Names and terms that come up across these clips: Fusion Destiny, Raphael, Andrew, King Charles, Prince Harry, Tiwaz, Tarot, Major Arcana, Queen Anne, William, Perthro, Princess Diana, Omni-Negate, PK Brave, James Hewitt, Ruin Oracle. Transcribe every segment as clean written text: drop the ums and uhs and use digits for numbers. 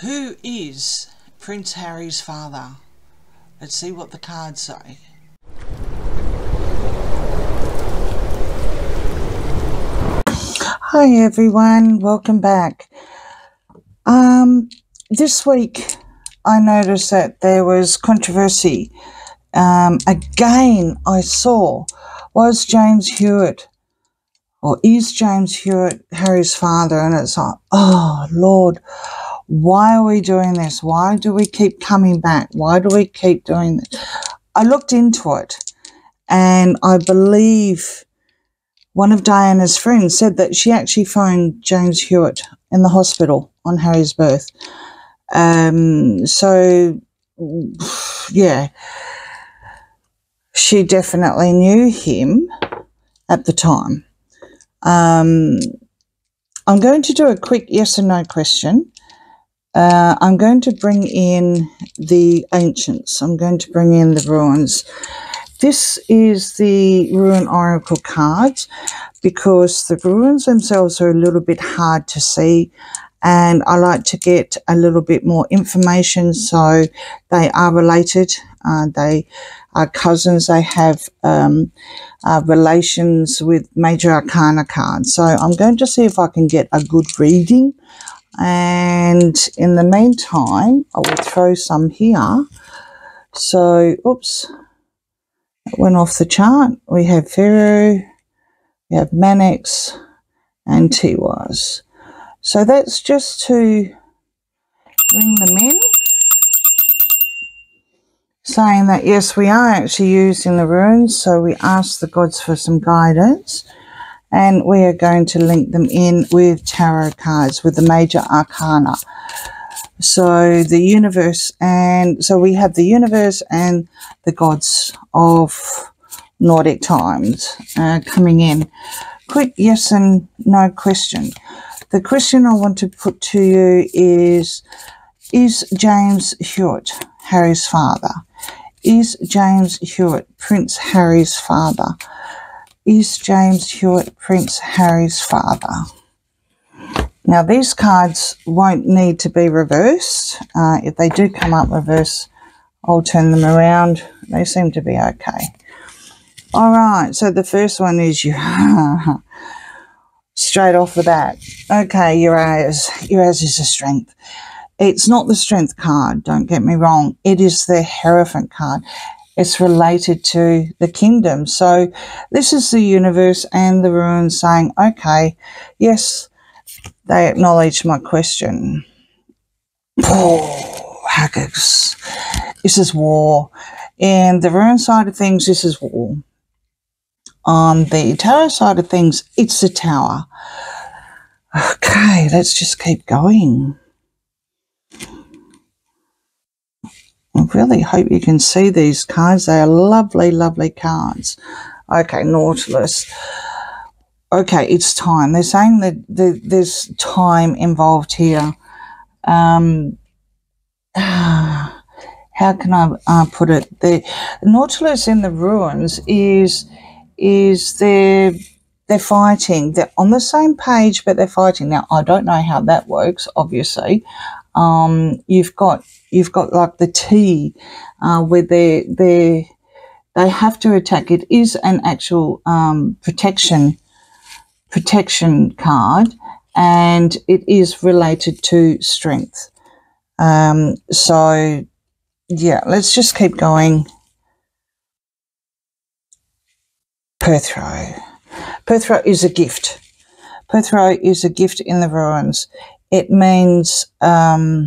Who is Prince Harry's father? Let's see what the cards say. Hi everyone, welcome back. This week I noticed that there was controversy. Again, I saw, was James Hewitt, or is James Hewitt Harry's father? And it's like, oh Lord, why are we doing this? Why do we keep coming back? Why do we keep doing this? I looked into it, and I believe one of Diana's friends said that she actually found James Hewitt in the hospital on Harry's birth. So, yeah, she definitely knew him at the time. I'm going to do a quick yes or no question. I'm going to bring in the ancients. I'm going to bring in the ruins. This is the Ruin Oracle cards, because the ruins themselves are a little bit hard to see, and I like to get a little bit more information. So they are related. They are cousins. They have relations with Major Arcana cards. So I'm going to see if I can get a good reading. And in the meantime, I will throw some here. So, oops, that went off the chart. We have Vero, we have Manix, and Tiwaz. So that's just to bring them in, saying that, yes, we are actually using the runes. So we ask the gods for some guidance. And we are going to link them in with tarot cards, with the major arcana. So the universe, and so we have the universe and the gods of Nordic times coming in. Quick yes and no question. The question I want to put to you is James Hewitt Harry's father? Is James Hewitt Prince Harry's father? Is James Hewitt Prince Harry's father? Now, these cards won't need to be reversed. If they do come up reverse, I'll turn them around. They seem to be okay. All right, so the first one is you. Straight off the bat. Okay, Uraz is a strength. It's not the strength card, don't get me wrong. It is the Hierophant card. It's related to the kingdom. So this is the universe and the ruins saying, okay, yes, they acknowledge my question. Oh, haggis. This is war. And the ruin side of things, this is war. On the tarot side of things, it's the tower. Okay, let's just keep going. I really hope you can see these cards. They are lovely, lovely cards. Okay, Nautilus. Okay, it's time. They're saying that there's time involved here. How can I put it? The Nautilus in the ruins is they're fighting. They're on the same page, but they're fighting. Now, I don't know how that works, obviously. You've got like the T where they have to attack. It is an actual protection card, and it is related to strength. So yeah, let's just keep going. Perthro. Perthro is a gift. Perthro is a gift in the ruins. It means in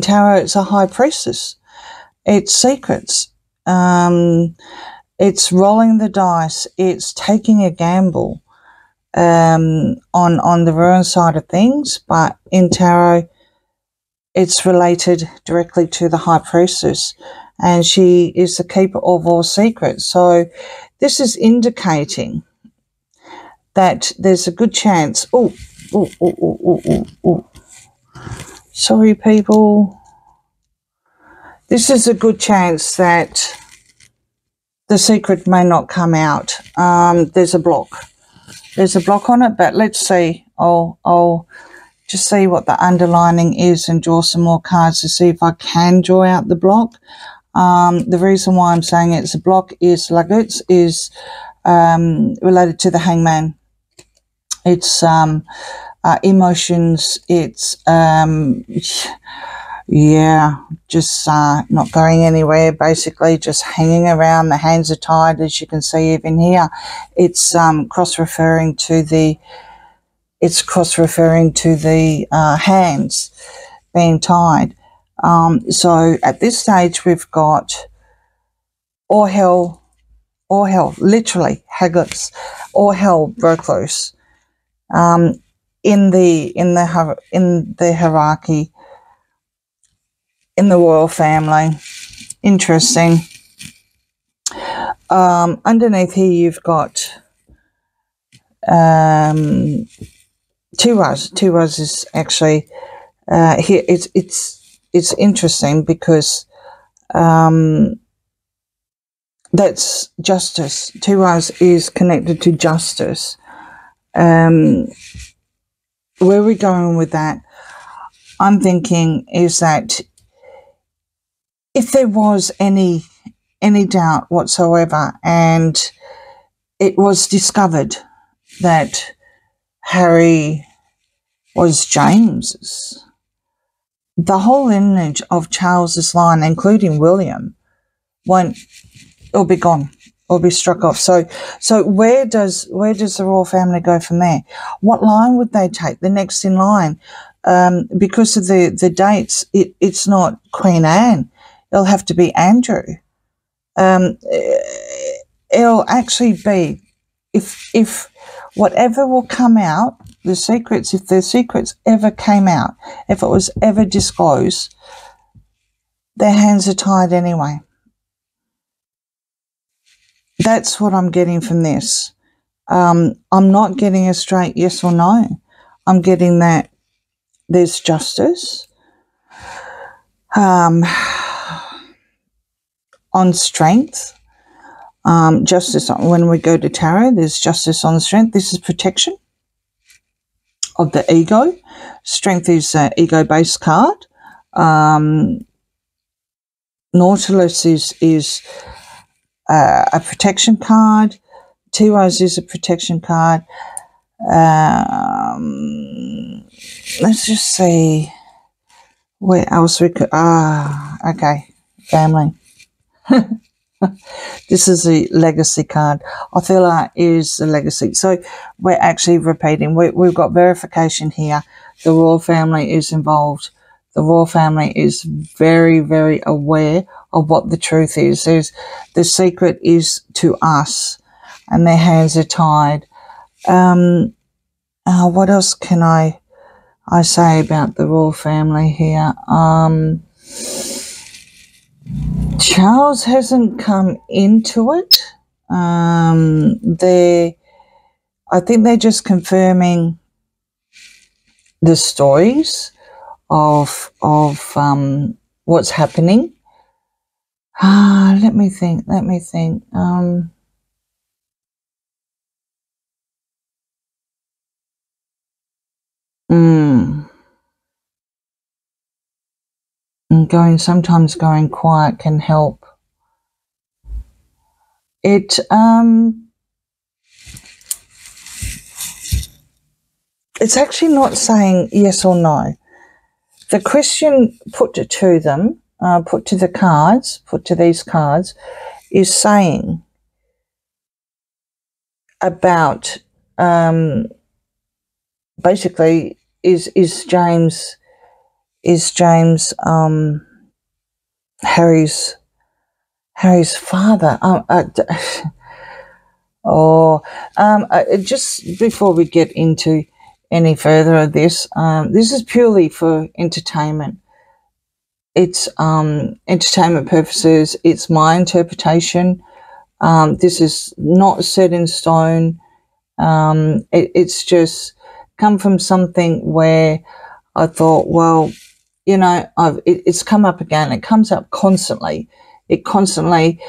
tarot it's a high priestess. It's secrets. It's rolling the dice. It's taking a gamble on the ruin side of things, but in tarot it's related directly to the high priestess, and she is the keeper of all secrets. So this is indicating that there's a good chance. Oh. Sorry, people. This is a good chance that the secret may not come out. There's a block. There's a block on it, but let's see. I'll just see what the underlining is and draw some more cards to see if I can draw out the block. The reason why I'm saying it's a block is Lagutz is related to the hangman. It's emotions, it's yeah, just not going anywhere, basically just hanging around. The hands are tied, as you can see even here. It's cross-referring to the hands being tied. So at this stage we've got all hell, literally Haggis, all hell broke loose in the hierarchy, in the royal family. Interesting. Underneath here you've got two rows. Two rows is actually here. It's interesting because that's justice. Two rows is connected to justice. Where are we going with that? I'm thinking is that if there was any doubt whatsoever, and it was discovered that Harry was James's, the whole lineage of Charles's line, including William, won't or be gone or be struck off. So where does the royal family go from there? What line would they take? The next in line, because of the dates, it's not Queen Anne. It'll have to be Andrew. It'll actually be if whatever will come out, the secrets, if the secrets ever came out, if it was ever disclosed, their hands are tied anyway. That's what I'm getting from this. I'm not getting a straight yes or no. I'm getting that there's justice on strength. Justice on, when we go to tarot, there's justice on strength. This is protection of the ego. Strength is an ego-based card. Nautilus is a protection card. Two Eyes is a protection card. Let's just see where else we could. Okay, family. This is the legacy card. I feel like is the legacy. So we're actually repeating. We've got verification here. The royal family is involved. The royal family is very, very aware of what the truth is. The secret is to us, and their hands are tied. What else can I say about the royal family here? Charles hasn't come into it. I think they're just confirming the stories of what's happening. Let me think. Sometimes going quiet can help. It's actually not saying yes or no. The question put to them, put to these cards, is saying about basically is James Harry's father. Just before we get into any further of this, this is purely for entertainment. It's entertainment purposes. It's my interpretation. This is not set in stone. It's just come from something where I thought, well, you know, it's come up again. It comes up constantly. It constantly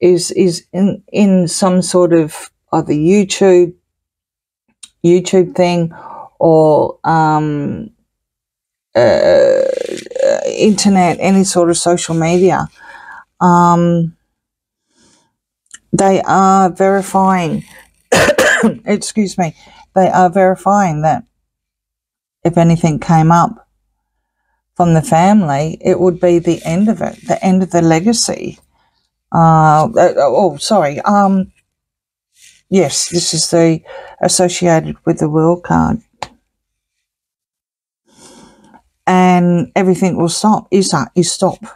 is in some sort of either YouTube thing or internet, any sort of social media. They are verifying, excuse me, they are verifying that if anything came up from the family, it would be the end of it, the end of the legacy. Yes, this is the associated with the world card. And everything will stop. It's the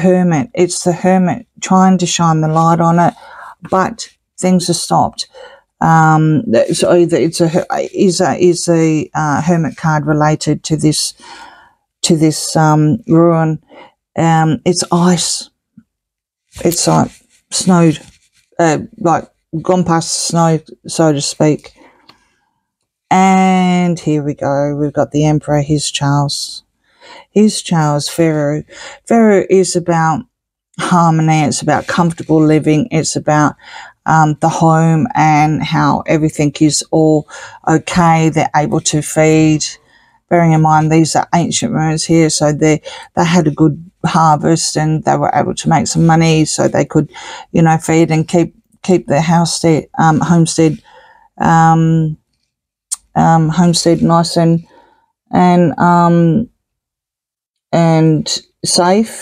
hermit. It's the hermit trying to shine the light on it, but things are stopped. So is a hermit card related to this ruin? It's ice. It's like snowed, like gone past snow, so to speak. And here we go. We've got the Emperor. Here's Charles. Here's Charles. Pharaoh. Pharaoh is about harmony. It's about comfortable living. It's about the home and how everything is all okay. They're able to feed. Bearing in mind these are ancient ruins here, so they had a good harvest and they were able to make some money, so they could, you know, feed and keep their homestead nice and safe.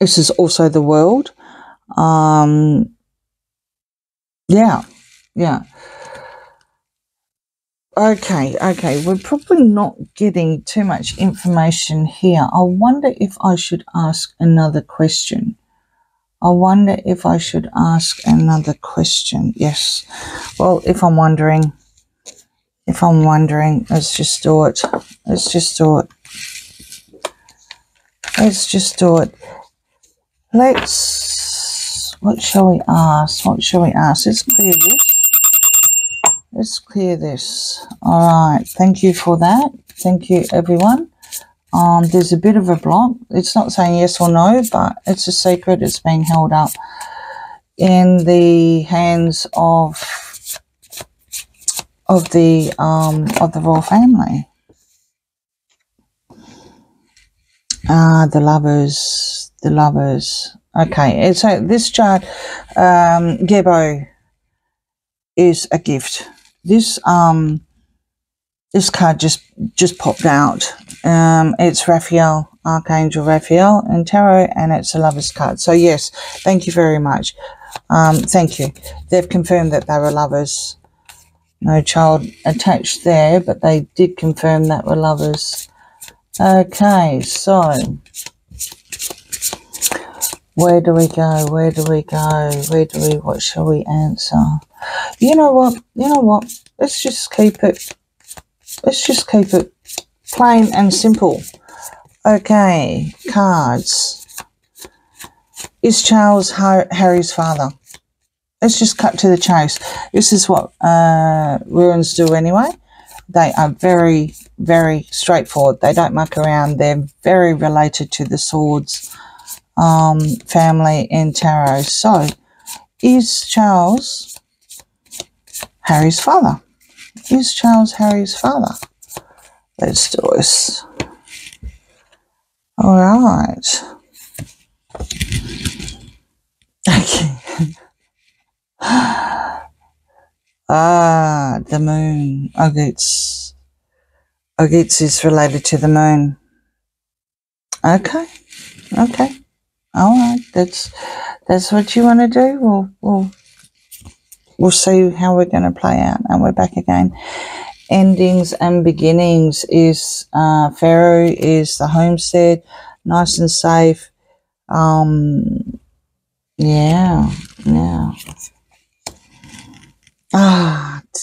This is also the world. Okay, we're probably not getting too much information here. I wonder if I should ask another question. Yes. Well, if I'm wondering, let's just do it. What shall we ask? Let's clear this. All right. Thank you for that. Thank you, everyone. There's a bit of a block. It's not saying yes or no, but it's a secret. It's being held up in the hands of the royal family. The lovers, Okay. So this chart, Gebo, is a gift. This card just popped out. It's Raphael, Archangel Raphael in Tarot, and it's a lover's card. So yes, thank you very much. Thank you. They've confirmed that they were lovers. No child attached there, but they did confirm that were lovers. Okay, so where do we go? What shall we answer? You know what? Let's just keep it plain and simple. Okay, cards. Is Charles Harry's father? Let's just cut to the chase. This is what ruins do anyway. They are very, very straightforward. They don't muck around. They're very related to the Swords family in Tarot. So, is Charles Harry's father? Let's do this. All right. Okay. The moon. Ogitz is related to the moon. Okay. All right. That's what you want to do. We'll see how we're going to play out. And we're back again. Endings and beginnings is Pharaoh, is the homestead, nice and safe.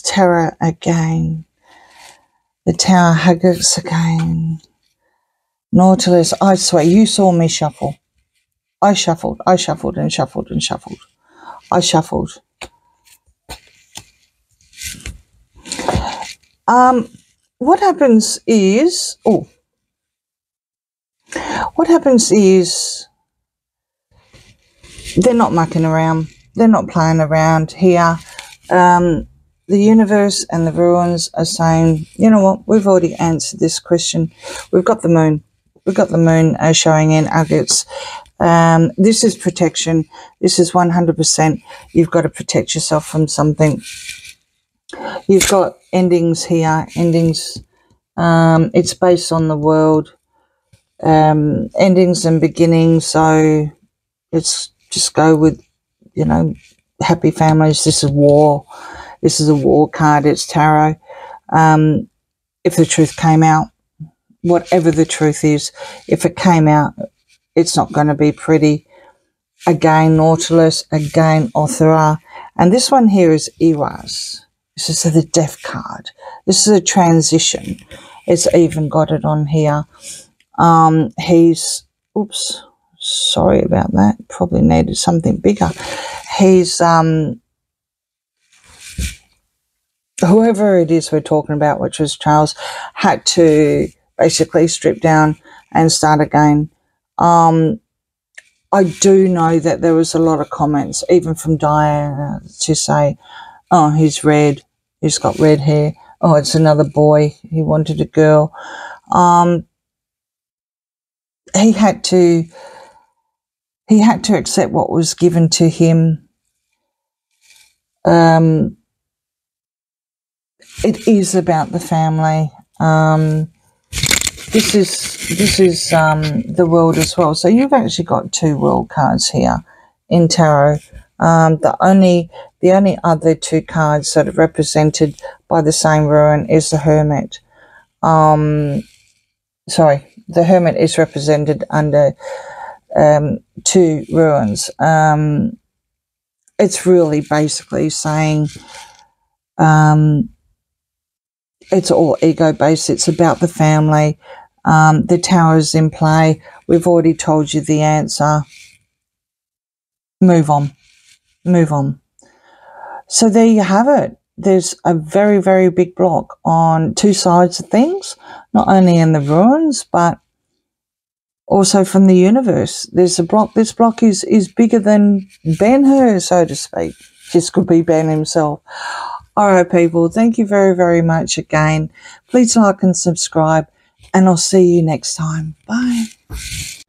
Terror again. The Tower Huggets again. Nautilus, I swear, you saw me shuffle. I shuffled. What happens is, they're not mucking around. They're not playing around here. The universe and the ruins are saying, you know what, we've already answered this question. We've got the moon. We've got the moon showing in agates. This is protection. This is 100%. You've got to protect yourself from something. You've got endings here, endings. It's based on the world. Endings and beginnings. So let's just go with, you know, happy families. This is war. This is a war card. It's tarot. If the truth came out, whatever the truth is, if it came out, it's not going to be pretty. Again, Nautilus. Again, Othera. And this one here is Eras. This is the death card. This is a transition. It's even got it on here. He's, oops, sorry about that. Probably needed something bigger. He's, whoever it is we're talking about, which was Charles, had to basically strip down and start again. I do know that there was a lot of comments, even from Diana, to say, oh, he's red, he's got red hair, oh, it's another boy, he wanted a girl. He had to, accept what was given to him. It is about the family. This is the world as well. So you've actually got two world cards here in tarot. The only other two cards that are represented by the same ruin is the Hermit. Sorry, the Hermit is represented under two ruins. It's really basically saying it's all ego-based. It's about the family. The Tower is in play. We've already told you the answer. Move on. Move on. So there you have it. There's a very, very big block on two sides of things, not only in the ruins, but also from the universe. There's a block. This block is bigger than Ben-Hur, so to speak. This could be Ben himself. All right, people, thank you very, very much again. Please like and subscribe, and I'll see you next time. Bye.